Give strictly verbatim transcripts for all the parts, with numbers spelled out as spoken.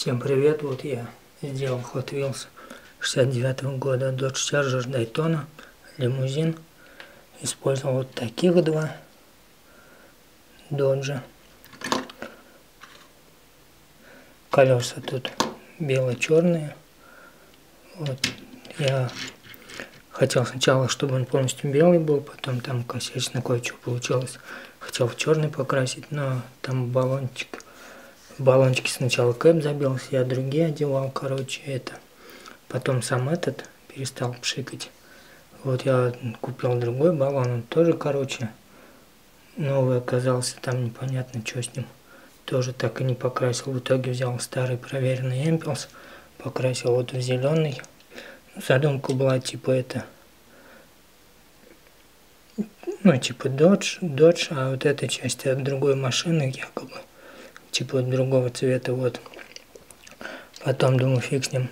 Всем привет, вот я сделал Hot Wheels шестьдесят девятого года Dodge Charger Daytona, лимузин. Использовал вот таких два Dodge. Колеса тут бело-черные. Вот я хотел сначала, чтобы он полностью белый был, потом там косячно кое-что получилось. Хотел в черный покрасить, но там баллончик. Баллончики сначала кэп забился, я другие одевал, короче, это. Потом сам этот перестал пшикать. Вот я купил другой баллон, он тоже, короче, новый оказался, там непонятно, что с ним. Тоже так и не покрасил. В итоге взял старый проверенный Эмпелс, покрасил вот в зеленый. Задумка была типа это, ну типа Dodge, Dodge, а вот эта часть от другой машины якобы, типа другого цвета, вот. Потом думаю, фиг с ним,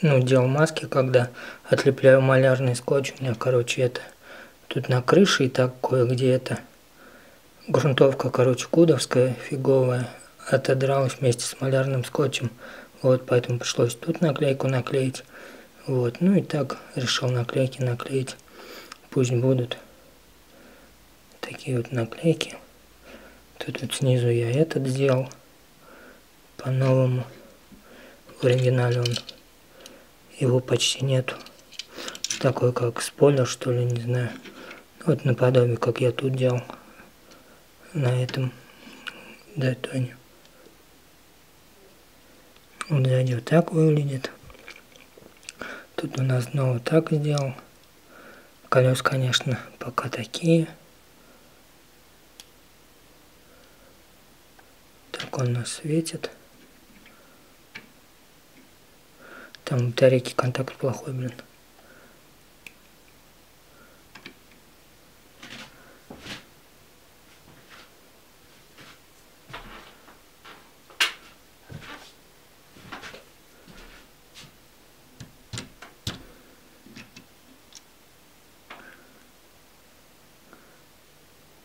ну делал маски, когда отлепляю малярный скотч, у меня, короче, это, тут на крыше и так кое-где это, грунтовка, короче, кудовская, фиговая, отодралась вместе с малярным скотчем, вот, поэтому пришлось тут наклейку наклеить. Вот, ну и так решил наклейки наклеить. Пусть будут такие вот наклейки. Тут вот снизу я этот сделал по-новому. В оригинале он, его почти нету. Такой как спойлер, что ли, не знаю. Вот наподобие, как я тут делал на этом Дайтоне. Вот сзади вот так выглядит. Тут у нас снова так сделал. Колеса, конечно, пока такие. Так он нас светит. Там батарейки контакт плохой, блин.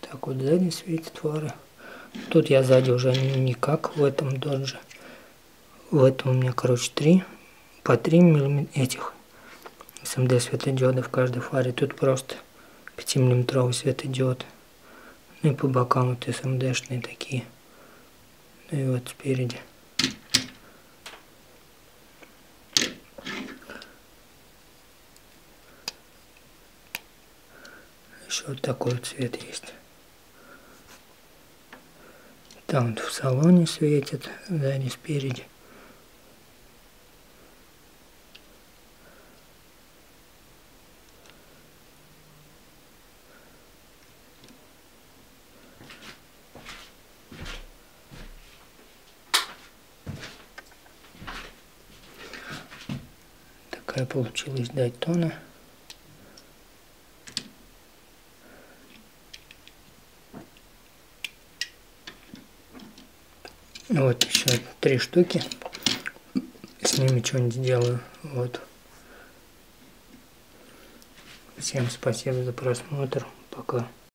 Так вот сзади светит фары. Тут я сзади уже никак в этом Dodge. В этом у меня, короче, три по три миллиметра этих эс эм дэ светодиода в каждой фаре. Тут просто пятимиллиметровый светодиод. Ну и по бокам вот эс эм дэшные такие. Ну и вот спереди. Еще вот такой вот цвет есть. Там вот в салоне светит, сзади, спереди. Такая получилась Дайтона. Вот еще три штуки, с ними что-нибудь сделаю. Вот. Всем спасибо за просмотр, пока.